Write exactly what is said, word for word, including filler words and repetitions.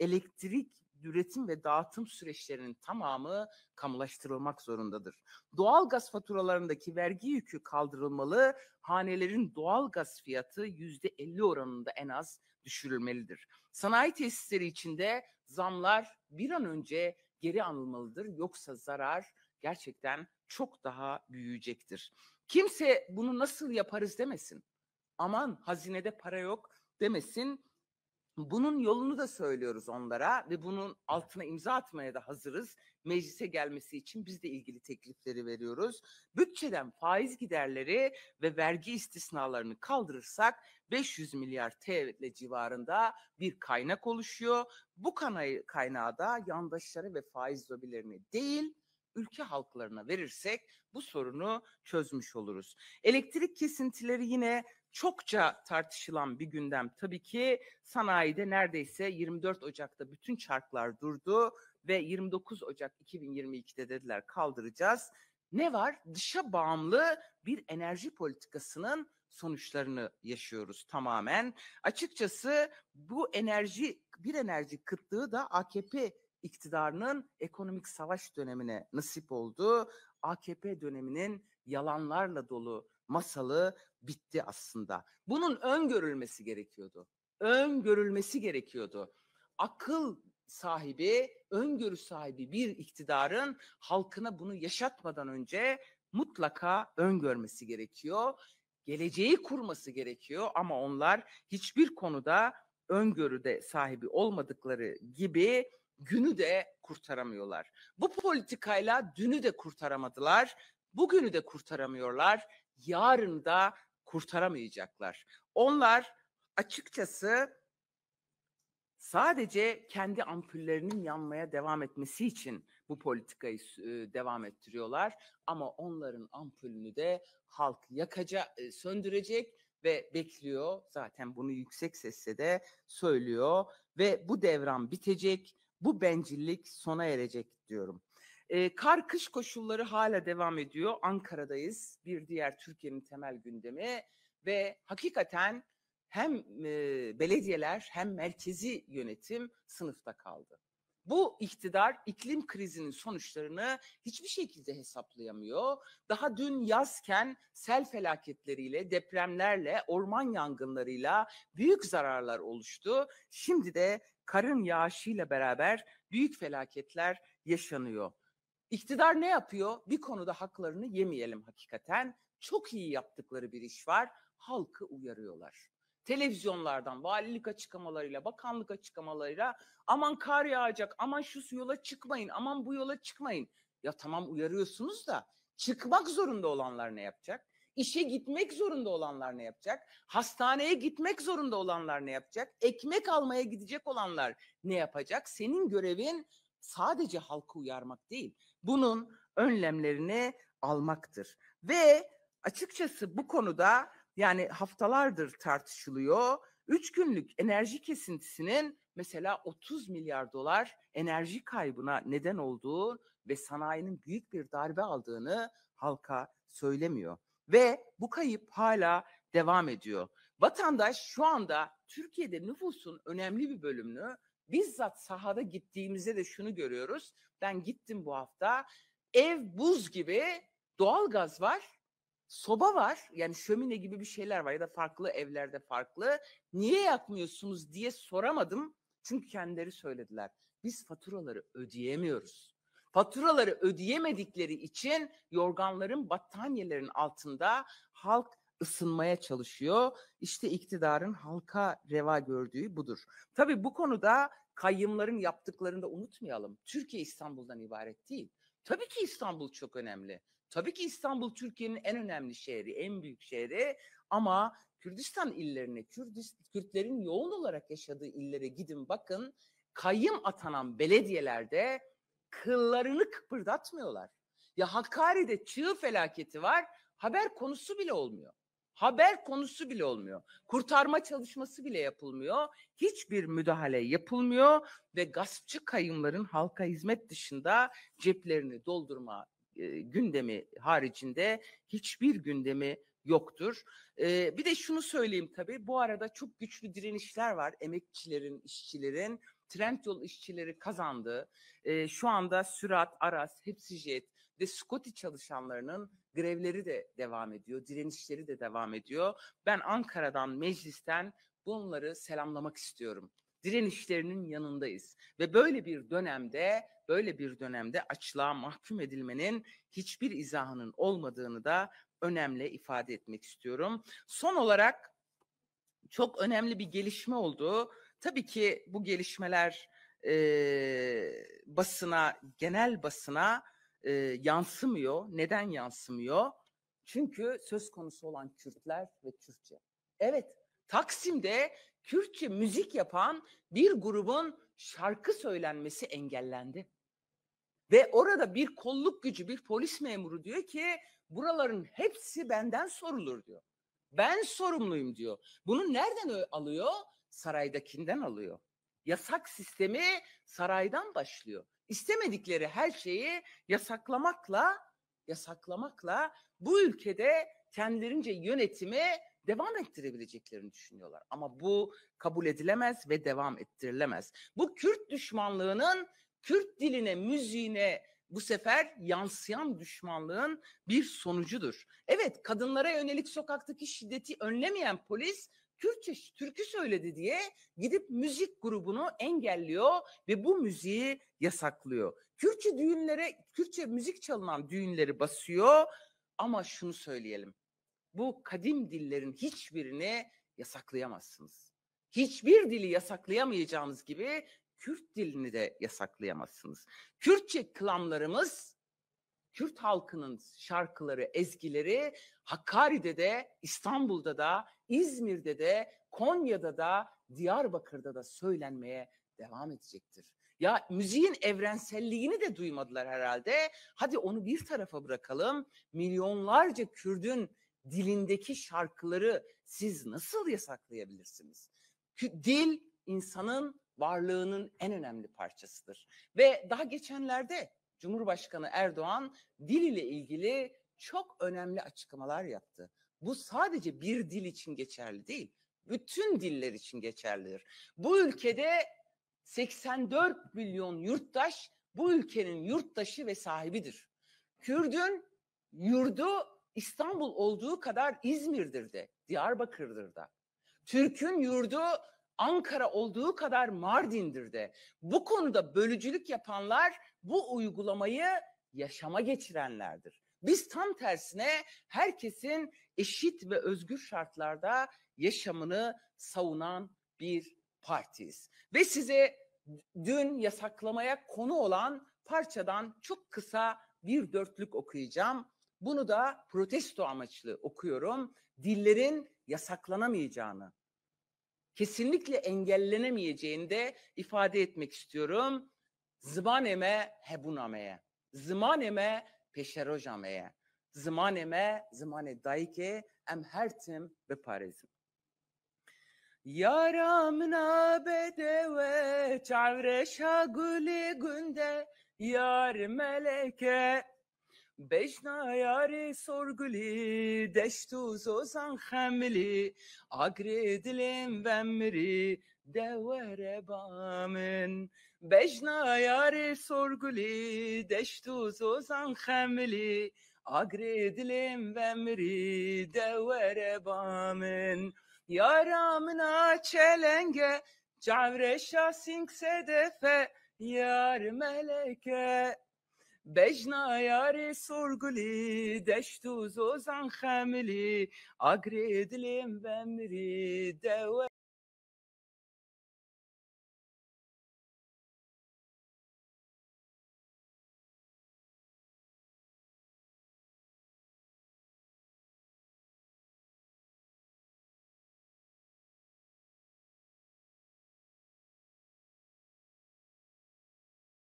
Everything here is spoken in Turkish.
Elektrik üretim ve dağıtım süreçlerinin tamamı kamulaştırılmak zorundadır. Doğalgaz faturalarındaki vergi yükü kaldırılmalı, hanelerin doğalgaz fiyatı yüzde elli oranında en az düşürülmelidir. Sanayi tesisleri içinde zamlar bir an önce geri alınmalıdır, yoksa zarar gerçekten çok daha büyüyecektir. Kimse bunu nasıl yaparız demesin, aman hazinede para yok demesin. Bunun yolunu da söylüyoruz onlara ve bunun altına imza atmaya da hazırız. Meclise gelmesi için biz de ilgili teklifleri veriyoruz. Bütçeden faiz giderleri ve vergi istisnalarını kaldırırsak beş yüz milyar T L civarında bir kaynak oluşuyor. Bu kaynağı da yandaşlara ve faiz lobilerine değil, ülke halklarına verirsek bu sorunu çözmüş oluruz. Elektrik kesintileri yine çokça tartışılan bir gündem. Tabii ki sanayide neredeyse yirmi dört Ocak'ta bütün çarklar durdu ve yirmi dokuz Ocak iki bin yirmi iki'de dediler kaldıracağız. Ne var? Dışa bağımlı bir enerji politikasının sonuçlarını yaşıyoruz tamamen. Açıkçası bu enerji, bir enerji kıtlığı da A K P iktidarının ekonomik savaş dönemine nasip oldu. A K P döneminin yalanlarla dolu masalı bitti aslında. Bunun öngörülmesi gerekiyordu. Öngörülmesi gerekiyordu. Akıl sahibi, öngörü sahibi bir iktidarın halkına bunu yaşatmadan önce mutlaka öngörmesi gerekiyor. Geleceği kurması gerekiyor ama onlar hiçbir konuda öngörüde sahibi olmadıkları gibi günü de kurtaramıyorlar. Bu politikayla dünü de kurtaramadılar, bugünü de kurtaramıyorlar, yarını da kurtaramayacaklar. Onlar açıkçası sadece kendi ampullerinin yanmaya devam etmesi için bu politikayı devam ettiriyorlar. Ama onların ampulünü de halk yakacak, söndürecek ve bekliyor. Zaten bunu yüksek sesle de söylüyor ve bu devran bitecek. Bu bencillik sona erecek diyorum. E, kar kış koşulları hala devam ediyor. Ankara'dayız. Bir diğer Türkiye'nin temel gündemi ve hakikaten hem e, belediyeler hem merkezi yönetim sınıfta kaldı. Bu iktidar iklim krizinin sonuçlarını hiçbir şekilde hesaplayamıyor. Daha dün yazken sel felaketleriyle, depremlerle, orman yangınlarıyla büyük zararlar oluştu. Şimdi de karın yağışıyla beraber büyük felaketler yaşanıyor. İktidar ne yapıyor? Bir konuda haklarını yemeyelim hakikaten. Çok iyi yaptıkları bir iş var. Halkı uyarıyorlar. Televizyonlardan, valilik açıklamalarıyla, bakanlık açıklamalarıyla aman kar yağacak, aman şu yola çıkmayın, aman bu yola çıkmayın. Ya tamam uyarıyorsunuz da çıkmak zorunda olanlar ne yapacak? İşe gitmek zorunda olanlar ne yapacak? Hastaneye gitmek zorunda olanlar ne yapacak? Ekmek almaya gidecek olanlar ne yapacak? Senin görevin sadece halkı uyarmak değil, bunun önlemlerini almaktır. Ve açıkçası bu konuda yani haftalardır tartışılıyor. Üç günlük enerji kesintisinin mesela otuz milyar dolar enerji kaybına neden olduğu ve sanayinin büyük bir darbe aldığını halka söylemiyor. Ve bu kayıp hala devam ediyor. Vatandaş şu anda Türkiye'de nüfusun önemli bir bölümünü bizzat sahada gittiğimizde de şunu görüyoruz. Ben gittim bu hafta. Ev buz gibi, doğalgaz var. Soba var, yani şömine gibi bir şeyler var ya da farklı evlerde farklı. Niye yakmıyorsunuz diye soramadım. Çünkü kendileri söylediler. Biz faturaları ödeyemiyoruz. Faturaları ödeyemedikleri için yorganların, battaniyelerin altında halk ısınmaya çalışıyor. İşte iktidarın halka reva gördüğü budur. Tabii bu konuda kayyımların yaptıklarını da unutmayalım. Türkiye İstanbul'dan ibaret değil. Tabii ki İstanbul çok önemli. Tabii ki İstanbul Türkiye'nin en önemli şehri, en büyük şehri ama Kürdistan illerine, Kürtlerin yoğun olarak yaşadığı illere gidin bakın, kayyım atanan belediyelerde kıllarını kıpırdatmıyorlar. Ya Hakkari'de çığ felaketi var, haber konusu bile olmuyor. Haber konusu bile olmuyor. Kurtarma çalışması bile yapılmıyor. Hiçbir müdahale yapılmıyor ve gaspçı kayyımların halka hizmet dışında ceplerini doldurma gündemi haricinde hiçbir gündemi yoktur. Ee, bir de şunu söyleyeyim tabii, bu arada çok güçlü direnişler var. Emekçilerin, işçilerin, Trendyol işçileri kazandı. Ee, şu anda Sürat, Aras, Hepsijet ve Scotty çalışanlarının grevleri de devam ediyor, direnişleri de devam ediyor. Ben Ankara'dan, meclisten bunları selamlamak istiyorum. Direnişlerinin yanındayız ve böyle bir dönemde, böyle bir dönemde açlığa mahkum edilmenin hiçbir izahının olmadığını da önemli ifade etmek istiyorum. Son olarak çok önemli bir gelişme oldu. Tabii ki bu gelişmeler e, basına, genel basına e, yansımıyor. Neden yansımıyor? Çünkü söz konusu olan Kürtler ve Kürtçe. Evet, Taksim'de Kürtçe müzik yapan bir grubun şarkı söylenmesi engellendi. Ve orada bir kolluk gücü, bir polis memuru diyor ki buraların hepsi benden sorulur diyor. Ben sorumluyum diyor. Bunu nereden alıyor? Saraydakinden alıyor. Yasak sistemi saraydan başlıyor. İstemedikleri her şeyi yasaklamakla, yasaklamakla bu ülkede kendilerince yönetimi devam ettirebileceklerini düşünüyorlar. Ama bu kabul edilemez ve devam ettirilemez. Bu Kürt düşmanlığının, Kürt diline, müziğine bu sefer yansıyan düşmanlığın bir sonucudur. Evet, kadınlara yönelik sokaktaki şiddeti önlemeyen polis Kürtçe türkü söyledi diye gidip müzik grubunu engelliyor ve bu müziği yasaklıyor. Kürtçe düğünlere, Kürtçe müzik çalınan düğünleri basıyor ama şunu söyleyelim. Bu kadim dillerin hiçbirini yasaklayamazsınız. Hiçbir dili yasaklayamayacağınız gibi Kürt dilini de yasaklayamazsınız. Kürtçe kılamlarımız, Kürt halkının şarkıları, ezgileri Hakkari'de de, İstanbul'da da, İzmir'de de, Konya'da da, Diyarbakır'da da söylenmeye devam edecektir. Ya müziğin evrenselliğini de duymadılar herhalde. Hadi onu bir tarafa bırakalım. Milyonlarca Kürt'ün dilindeki şarkıları siz nasıl yasaklayabilirsiniz? Dil insanın varlığının en önemli parçasıdır. Ve daha geçenlerde Cumhurbaşkanı Erdoğan dil ile ilgili çok önemli açıklamalar yaptı. Bu sadece bir dil için geçerli değil. Bütün diller için geçerlidir. Bu ülkede seksen dört milyon yurttaş bu ülkenin yurttaşı ve sahibidir. Kürt'ün yurdu İstanbul olduğu kadar İzmir'dir de, Diyarbakır'dır da. Türk'ün yurdu Ankara olduğu kadar Mardin'dir de. Bu konuda bölücülük yapanlar bu uygulamayı yaşama geçirenlerdir. Biz tam tersine herkesin eşit ve özgür şartlarda yaşamını savunan bir partiyiz. Ve size dün yasaklamaya konu olan parçadan çok kısa bir dörtlük okuyacağım. Bunu da protesto amaçlı okuyorum. Dillerin yasaklanamayacağını, kesinlikle engellenemeyeceğini de ifade etmek istiyorum. Zmaneme hebunameye, zmaneme peşerojameye, zmaneme zmane dayke em hertim ve parezim. Yaramna bedeve çavreşa gülü günde yar meleke. Bejna yari sorguli, deştu zozan hamili, agri dilim vemri, devere bamin. Bejna yari sorguli, deştu zozan hamili, agri dilim vemri, devere bamin. Yaramına çelenge, cavreşa sinkse defe, yar meleke. Bejna yari sorguli, deştu zozan hamili, agri dilim vemri, deva.